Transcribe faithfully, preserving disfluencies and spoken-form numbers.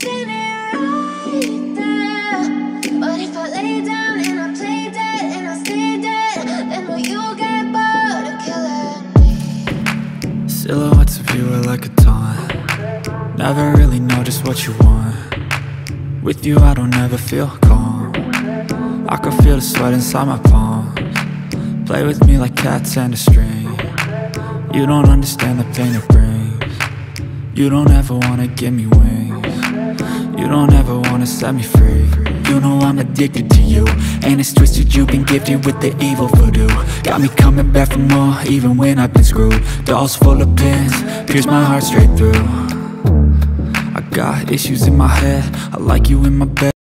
Silhouettes of you are like a taunt. Never really know just what you want. With you I don't ever feel calm. I can feel the sweat inside my palms. Play with me like cats and a string. You don't understand the pain it brings. You don't ever wanna give me wings. You don't ever wanna set me free. You know I'm addicted to you, and it's twisted, you've been gifted with the evil voodoo. Got me coming back for more, even when I've been screwed. Dolls full of pins, pierce my heart straight through. I got issues in my head, I like you in my bed.